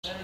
These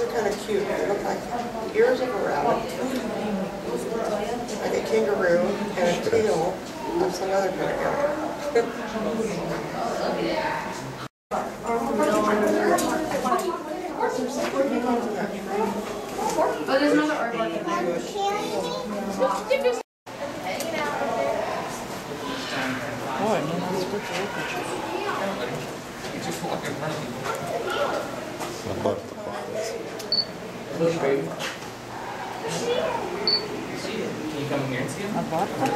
are kind of cute. They look like ears of a rabbit, like a kangaroo, and a teal. That's another kind of guy. But there's another organ. Baby. Can you come here and see him? I bought him. I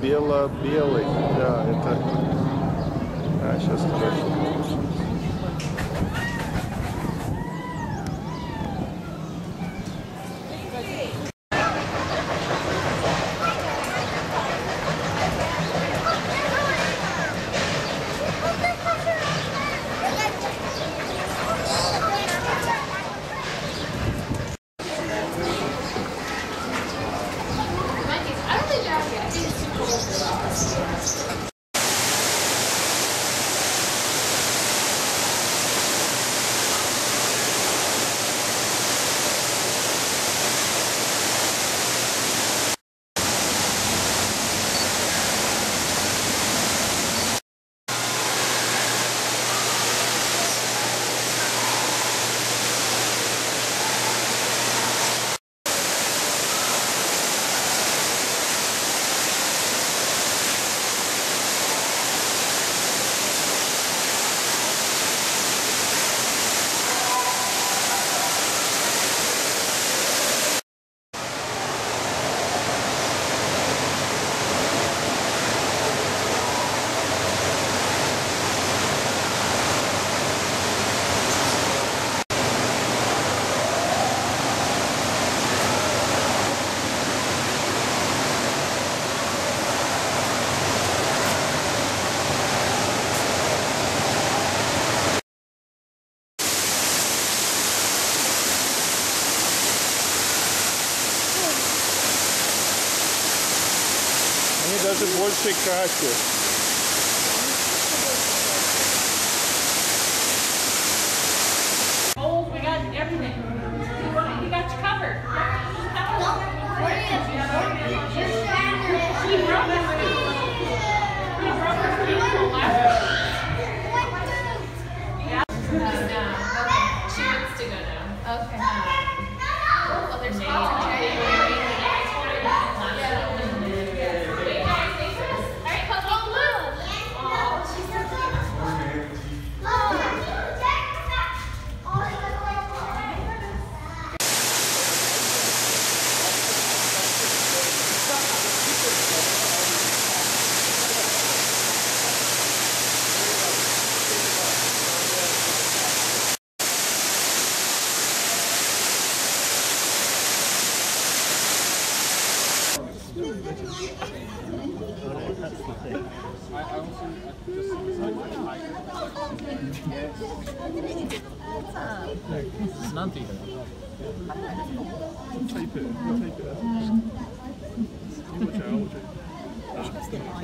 Бело-белый, да, это... А, сейчас хорошо. Даже больше каши. Oh, we got everything. We got you covered. She wants to go down. Okay. Oh, there's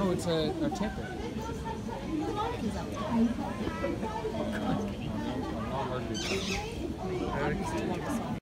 Oh, it's a temper. Oh,